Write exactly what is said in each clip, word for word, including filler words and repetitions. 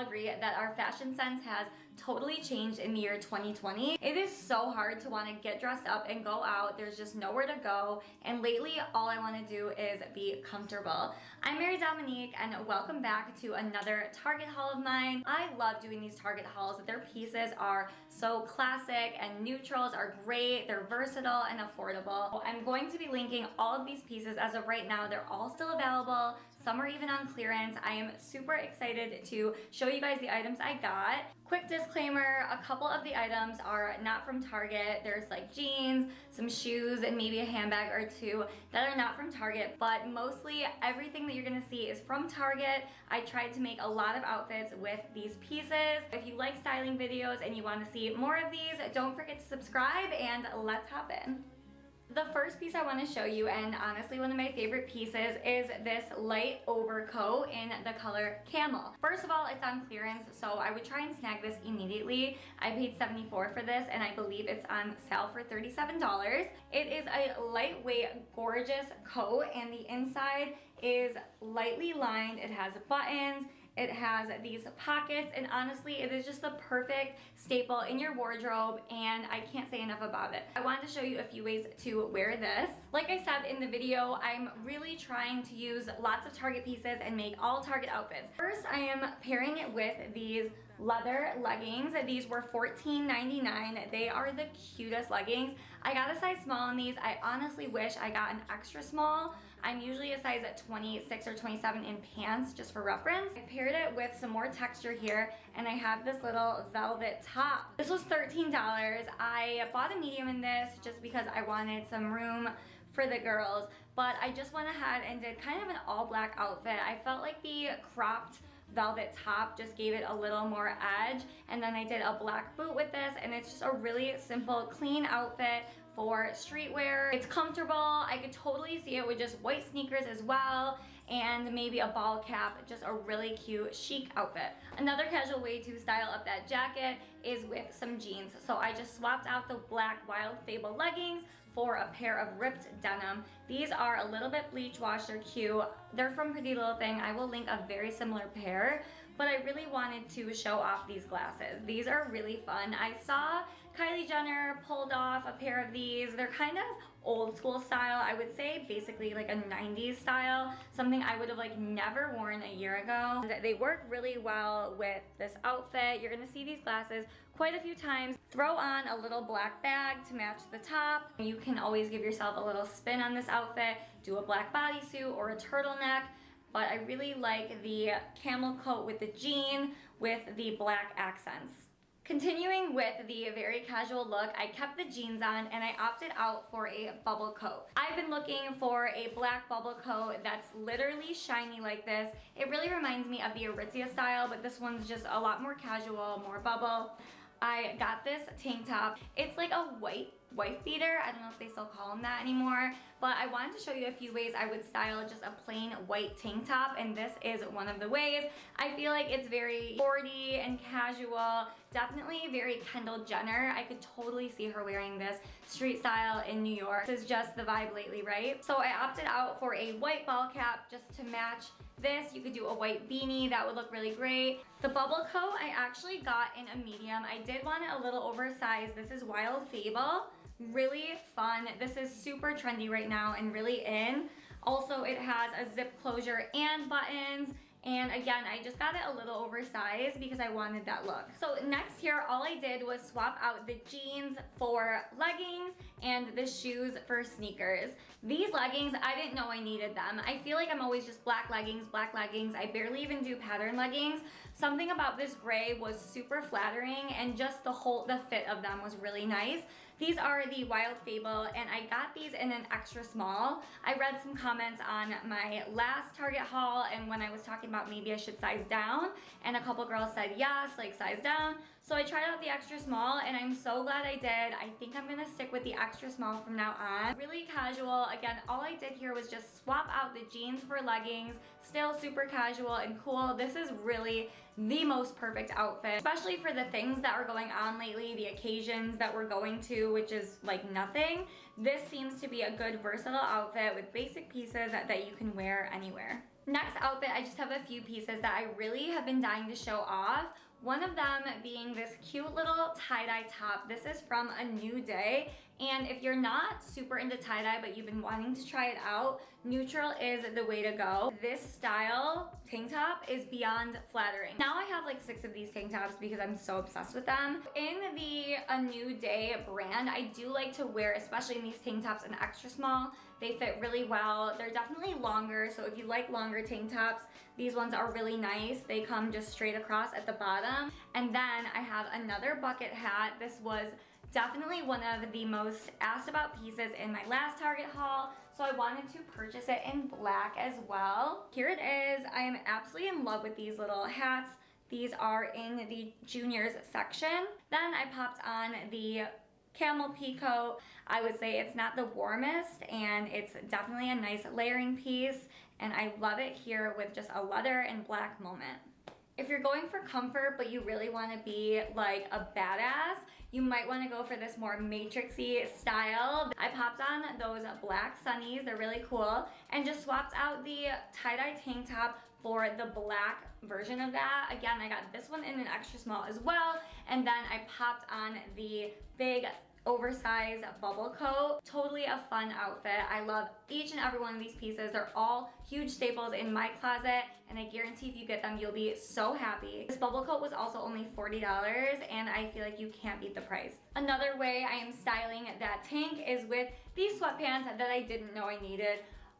all agree that our fashion sense has totally changed in the year twenty twenty. It is so hard to want to get dressed up and go out. There's just nowhere to go. And lately, all I want to do is be comfortable. I'm Mary Dominique, and welcome back to another Target haul of mine. I love doing these Target hauls. Their pieces are so classic, and neutrals are great. They're versatile and affordable. I'm going to be linking all of these pieces as of right now. They're all still available. Some are even on clearance. I am super excited to show you guys the items I got. Quick disclaimer, a couple of the items are not from Target. There's like jeans, some shoes, and maybe a handbag or two that are not from Target, but mostly everything that you're gonna see is from Target. I tried to make a lot of outfits with these pieces. If you like styling videos and you wanna see more of these, don't forget to subscribe, and let's hop in. The first piece I want to show you, and honestly one of my favorite pieces, is this light overcoat in the color camel. First of all, it's on clearance, so I would try and snag this immediately. I paid seventy-four dollars for this, and I believe it's on sale for thirty-seven dollars. It is a lightweight, gorgeous coat, and the inside is lightly lined. It has buttons. It has these pockets, and honestly, it is just the perfect staple in your wardrobe, and I can't say enough about it. I wanted to show you a few ways to wear this. Like I said in the video, I'm really trying to use lots of Target pieces and make all Target outfits. First, I am pairing it with these leather leggings. These were fourteen ninety-nine. They are the cutest leggings. I got a size small in these. I honestly wish I got an extra small. I'm usually a size twenty-six or twenty-seven in pants, just for reference. I paired it with some more texture here, and I have this little velvet top. This was thirteen dollars. I bought a medium in this just because I wanted some room for the girls, but I just went ahead and did kind of an all black outfit. I felt like the cropped velvet top just gave it a little more edge, and then I did a black boot with this, and it's just a really simple, clean outfit for streetwear. It's comfortable. I could totally see it with just white sneakers as well, and maybe a ball cap. Just a really cute, chic outfit. Another casual way to style up that jacket is with some jeans. So I just swapped out the black Wild Fable leggings for a pair of ripped denim. These are a little bit bleach washed. They're cute. They're from Pretty Little Thing. I will link a very similar pair, but I really wanted to show off these glasses. These are really fun. I saw Kylie Jenner pulled off a pair of these. They're kind of old school style, I would say, basically like a nineties style, something I would have like never worn a year ago. They work really well with this outfit. You're gonna see these glasses quite a few times. Throw on a little black bag to match the top. You can always give yourself a little spin on this outfit. Do a black bodysuit or a turtleneck. But I really like the camel coat with the jean with the black accents. Continuing with the very casual look, I kept the jeans on, and I opted out for a bubble coat. I've been looking for a black bubble coat that's literally shiny like this. It really reminds me of the Aritzia style, but this one's just a lot more casual, more bubble. I got this tank top. It's like a white wife beater. I don't know if they still call them that anymore, but I wanted to show you a few ways I would style just a plain white tank top, and this is one of the ways. I feel like it's very sporty and casual, definitely very Kendall Jenner. I could totally see her wearing this street style in New York. This is just the vibe lately, right? So I opted out for a white ball cap just to match this. You could do a white beanie. That would look really great. The bubble coat I actually got in a medium. I did want it a little oversized. This is Wild Fable. Really fun. This is super trendy right now and really in. Also, it has a zip closure and buttons. And again, I just got it a little oversized because I wanted that look. So next here, all I did was swap out the jeans for leggings and the shoes for sneakers. These leggings, I didn't know I needed them. I feel like I'm always just black leggings, black leggings. I barely even do pattern leggings. Something about this gray was super flattering, and just the whole, the fit of them was really nice. These are the Wild Fable, and I got these in an extra small. I read some comments on my last Target haul, and when I was talking about maybe I should size down, and a couple girls said yes, like size down. So I tried out the extra small, and I'm so glad I did. I think I'm gonna stick with the extra small from now on. Really casual. Again, all I did here was just swap out the jeans for leggings. Still super casual and cool. This is really the most perfect outfit, especially for the things that are going on lately, the occasions that we're going to, which is like nothing. This seems to be a good versatile outfit with basic pieces that, that you can wear anywhere. Next outfit, I just have a few pieces that I really have been dying to show off. One of them being this cute little tie-dye top. This is from A New Day. And if you're not super into tie-dye, but you've been wanting to try it out, neutral is the way to go. This style tank top is beyond flattering. Now I have like six of these tank tops because I'm so obsessed with them. In the A New Day brand, I do like to wear, especially in these tank tops, an extra small. They fit really well. They're definitely longer, so if you like longer tank tops, these ones are really nice. They come just straight across at the bottom. And then I have another bucket hat. This was definitely one of the most asked about pieces in my last Target haul, so I wanted to purchase it in black as well. Here it is. I am absolutely in love with these little hats. These are in the juniors section. Then I popped on the camel peacoat. I would say it's not the warmest, and it's definitely a nice layering piece, and I love it here with just a leather and black moment. If you're going for comfort, but you really want to be like a badass, you might want to go for this more matrixy style. I popped on those black sunnies. They're really cool. And just swapped out the tie-dye tank top for the black version of that. Again, I got this one in an extra small as well. And then I popped on the big oversized bubble coat. Totally a fun outfit. I love each and every one of these pieces. They're all huge staples in my closet, and I guarantee if you get them, you'll be so happy. This bubble coat was also only forty dollars, and I feel like you can't beat the price. Another way I am styling that tank is with these sweatpants that I didn't know I needed.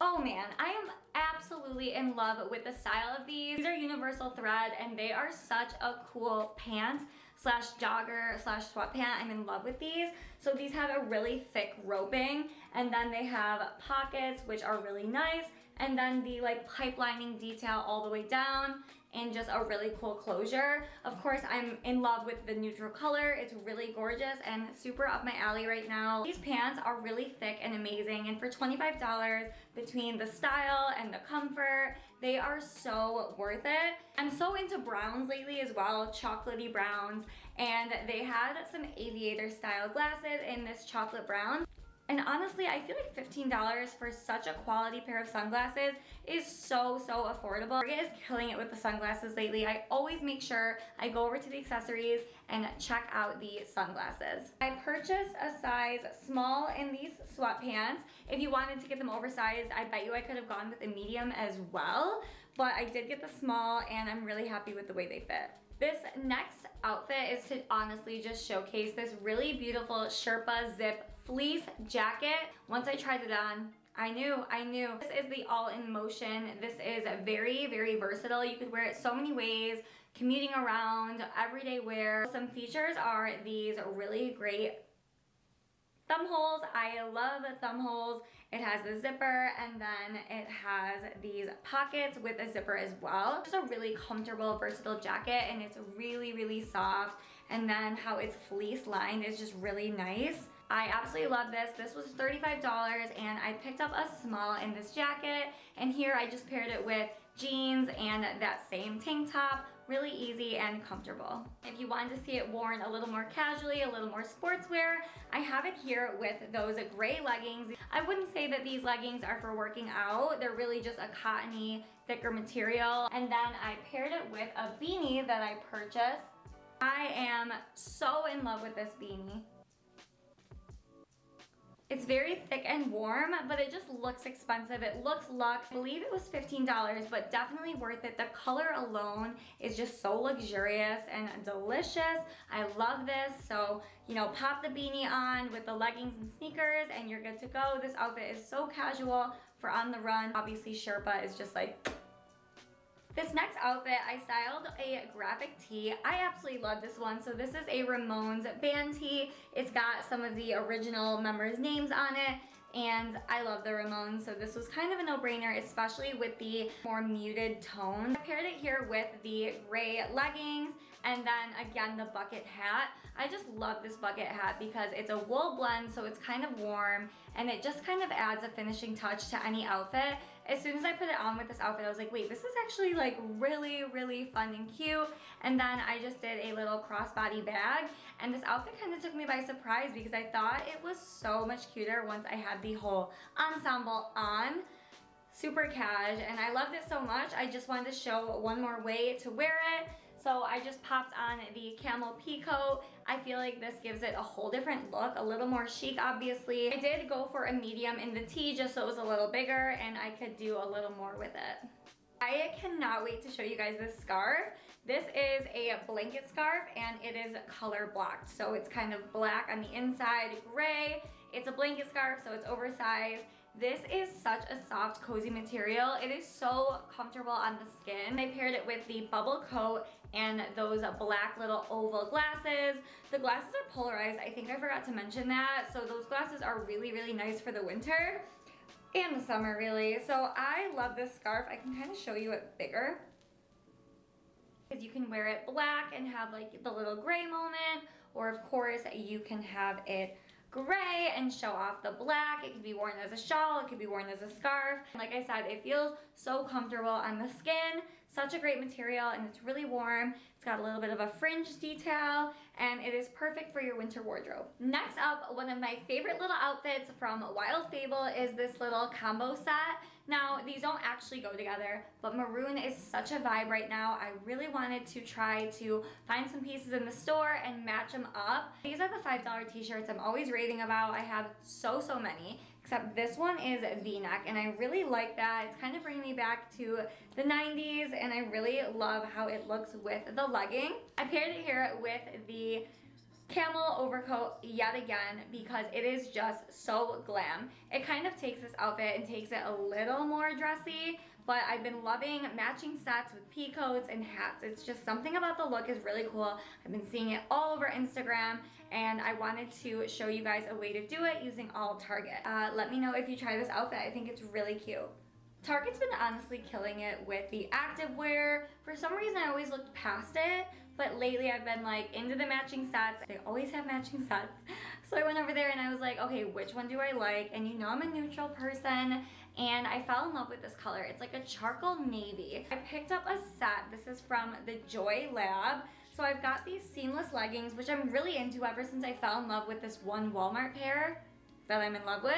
Oh man, I am absolutely in love with the style of these. These are Universal Thread, and they are such a cool pant slash jogger slash sweatpant. I'm in love with these. So these have a really thick roping, and then they have pockets, which are really nice, and then the like pipelining detail all the way down, and just a really cool closure. Of course, I'm in love with the neutral color. It's really gorgeous and super up my alley right now. These pants are really thick and amazing, and for twenty-five dollars, between the style and the comfort, they are so worth it. I'm so into browns lately as well, chocolatey browns, and they had some aviator style glasses in this chocolate brown. And honestly, I feel like fifteen dollars for such a quality pair of sunglasses is so, so affordable. Target is killing it with the sunglasses lately. I always make sure I go over to the accessories and check out the sunglasses. I purchased a size small in these sweatpants. If you wanted to get them oversized, I bet you I could have gone with a medium as well, but I did get the small, and I'm really happy with the way they fit. This next outfit is to honestly just showcase this really beautiful Sherpa zip fleece jacket. Once I tried it on, I knew, I knew. This is the All in Motion. This is very, very versatile. You could wear it so many ways, commuting around, everyday wear. Some features are these really great thumb holes. I love thumb holes. It has the zipper, and then it has these pockets with a zipper as well. Just a really comfortable, versatile jacket, and it's really, really soft. And then how it's fleece lined is just really nice. I absolutely love this. This was thirty-five dollars, and I picked up a small in this jacket, and here I just paired it with jeans and that same tank top. Really easy and comfortable. If you wanted to see it worn a little more casually, a little more sportswear, I have it here with those gray leggings. I wouldn't say that these leggings are for working out. They're really just a cottony, thicker material. And then I paired it with a beanie that I purchased. I am so in love with this beanie. It's very thick and warm, but it just looks expensive. It looks luxe. I believe it was fifteen dollars, but definitely worth it. The color alone is just so luxurious and delicious. I love this. So, you know, pop the beanie on with the leggings and sneakers, and you're good to go. This outfit is so casual for on the run. Obviously, Sherpa is just like... This next outfit, I styled a graphic tee. I absolutely love this one. So this is a Ramones band tee. It's got some of the original members' names on it, and I love the Ramones, so this was kind of a no-brainer, especially with the more muted tone. I paired it here with the gray leggings, and then again the bucket hat. I just love this bucket hat because it's a wool blend, so it's kind of warm, and it just kind of adds a finishing touch to any outfit. as soon as I put it on with this outfit, I was like, wait, this is actually like really, really fun and cute. And then I just did a little crossbody bag, and this outfit kind of took me by surprise because I thought it was so much cuter once I had the whole ensemble on. Super cash, and I loved it so much. I just wanted to show one more way to wear it. So I just popped on the camel peacoat. I feel like this gives it a whole different look, a little more chic, obviously. I did go for a medium in the tee just so it was a little bigger and I could do a little more with it. I cannot wait to show you guys this scarf. This is a blanket scarf and it is color blocked. So it's kind of black on the inside, gray. It's a blanket scarf, so it's oversized. This is such a soft, cozy material. It is so comfortable on the skin. I paired it with the bubble coat and those black little oval glasses. The glasses are polarized. I think I forgot to mention that. So those glasses are really, really nice for the winter and the summer, really. So I love this scarf. I can kind of show you it bigger, because you can wear it black and have like the little gray moment, or of course you can have it gray and show off the black. It could be worn as a shawl, it could be worn as a scarf. Like I said, it feels so comfortable on the skin. Such a great material, and it's really warm. It's got a little bit of a fringe detail, and it is perfect for your winter wardrobe. Next up, one of my favorite little outfits from Wild Fable is this little combo set. Now, these don't actually go together, but maroon is such a vibe right now. I really wanted to try to find some pieces in the store and match them up. These are the five dollar t-shirts I'm always raving about. I have so, so many, except this one is a V-neck, and I really like that. It's kind of bringing me back to the nineties, and I really love how it looks with the legging. I paired it here with the camel overcoat yet again because it is just so glam. It kind of takes this outfit and takes it a little more dressy, but I've been loving matching sets with peacoats and hats. It's just something about the look is really cool. I've been seeing it all over Instagram, and I wanted to show you guys a way to do it using all Target. Uh, let me know if you try this outfit. I think it's really cute. Target's been honestly killing it with the activewear. For some reason, I always looked past it, but lately I've been like into the matching sets. They always have matching sets. So I went over there and I was like, okay, which one do I like? And you know I'm a neutral person, and I fell in love with this color. It's like a charcoal navy. I picked up a set. This is from the Joy Lab. So I've got these seamless leggings, which I'm really into ever since I fell in love with this one Walmart pair that I'm in love with.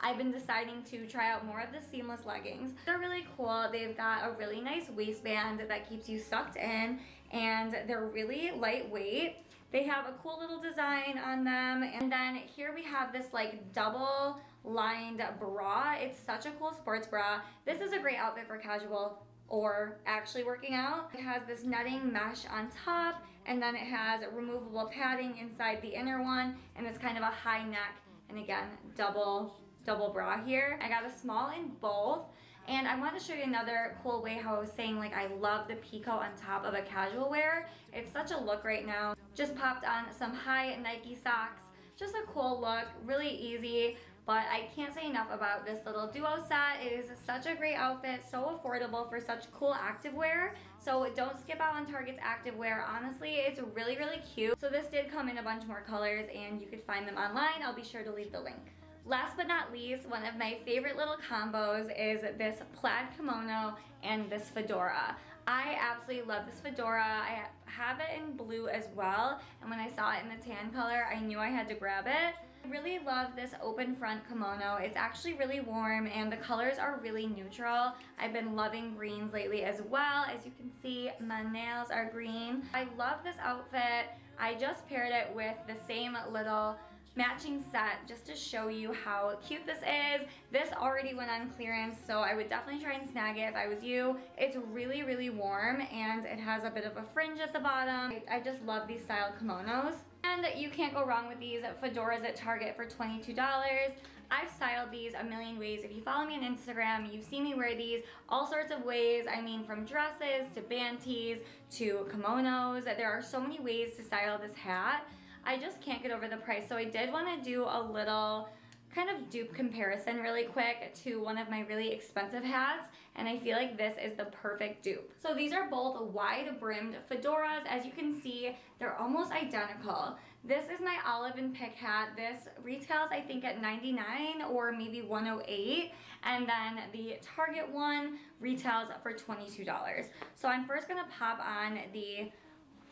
I've been deciding to try out more of the seamless leggings. They're really cool. They've got a really nice waistband that keeps you sucked in, and they're really lightweight. They have a cool little design on them. And then here we have this like double lined bra. It's such a cool sports bra. This is a great outfit for casual or actually working out. It has this netting mesh on top, and then it has removable padding inside the inner one, and it's kind of a high neck. And again, double, double bra here. I got a small in both. And I wanted to show you another cool way how I was saying like I love the peacoat on top of a casual wear. It's such a look right now. Just popped on some high Nike socks. Just a cool look, really easy. But I can't say enough about this little duo set. It is such a great outfit, so affordable for such cool activewear. So don't skip out on Target's activewear. Honestly, it's really, really cute. So this did come in a bunch more colors, and you could find them online. I'll be sure to leave the link. Last but not least, one of my favorite little combos is this plaid kimono and this fedora. I absolutely love this fedora. I have it in blue as well, and when I saw it in the tan color, I knew I had to grab it. I really love this open front kimono. It's actually really warm, and the colors are really neutral. I've been loving greens lately as well. As you can see, my nails are green. I love this outfit. I just paired it with the same little matching set just to show you how cute this is. This already went on clearance, so I would definitely try and snag it if I was you. It's really, really warm, and it has a bit of a fringe at the bottom. I just love these style kimonos. And you can't go wrong with these fedoras at Target for twenty-two dollars. I've styled these a million ways. If you follow me on Instagram, you've seen me wear these all sorts of ways. I mean, from dresses to band tees to kimonos. There are so many ways to style this hat. I just can't get over the price, so I did want to do a little kind of dupe comparison really quick to one of my really expensive hats, and I feel like this is the perfect dupe. So these are both wide brimmed fedoras. As you can see, they're almost identical. This is my Olive and Pick hat. This retails I think at ninety-nine or maybe one oh eight, and then the Target one retails for twenty-two dollars. So I'm first gonna pop on the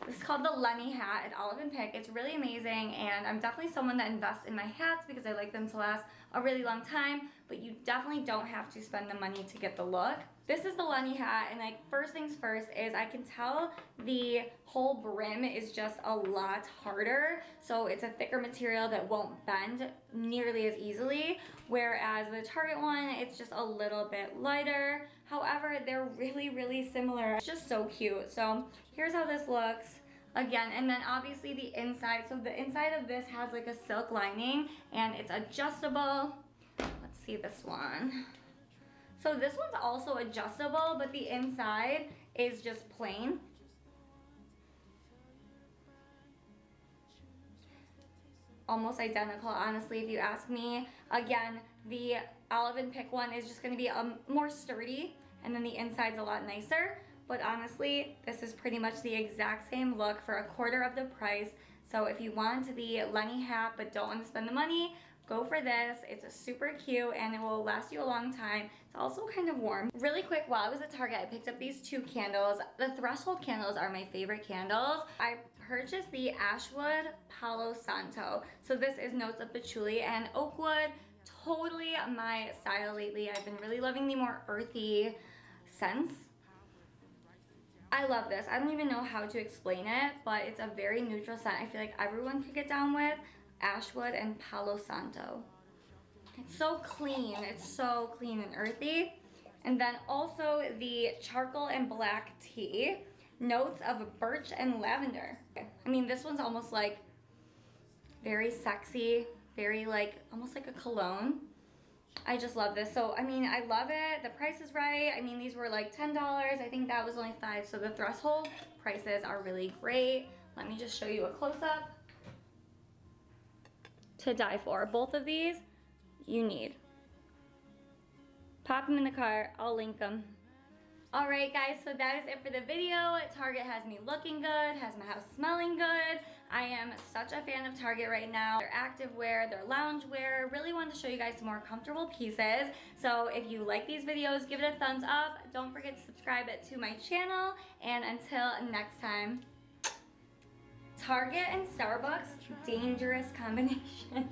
This is called the Lenny hat at Olive and Pick. It's really amazing, and I'm definitely someone that invests in my hats because I like them to last a really long time, but you definitely don't have to spend the money to get the look. This is the Lenny hat, and like first things first is I can tell the whole brim is just a lot harder. So it's a thicker material that won't bend nearly as easily, whereas the Target one, it's just a little bit lighter. However, they're really, really similar. It's just so cute. So here's how this looks. Again, and then obviously the inside. So the inside of this has like a silk lining and it's adjustable. Let's see this one. So this one's also adjustable, but the inside is just plain. Almost identical, honestly, if you ask me. Again, the Olive and Pick one is just gonna be um, more sturdy, and then the inside's a lot nicer. But honestly, this is pretty much the exact same look for a quarter of the price. So if you want the Lenny hat but don't want to spend the money, go for this. It's a super cute and it will last you a long time. It's also kind of warm. Really quick, while I was at Target, I picked up these two candles. The Threshold candles are my favorite candles. I purchased the Ashwood Palo Santo. So this is notes of patchouli and oak wood. Totally my style lately. I've been really loving the more earthy scents. I love this. I don't even know how to explain it, but it's a very neutral scent. I feel like everyone could get down with Ashwood and Palo Santo. It's so clean. It's so clean and earthy. And then also the charcoal and black tea, notes of birch and lavender. I mean, this one's almost like very sexy, very like almost like a cologne. I just love this. So, I mean, I love it. The price is right. I mean, these were like ten dollars. I think that was only five. So the Threshold prices are really great. Let me just show you a close-up. To die for. Both of these, you need. Pop them in the car. I'll link them. Alright guys, so that is it for the video. Target has me looking good, has my house smelling good. I am such a fan of Target right now. Their active wear, their lounge wear. Really wanted to show you guys some more comfortable pieces. So if you like these videos, give it a thumbs up. Don't forget to subscribe to my channel. And until next time, Target and Starbucks, dangerous combination.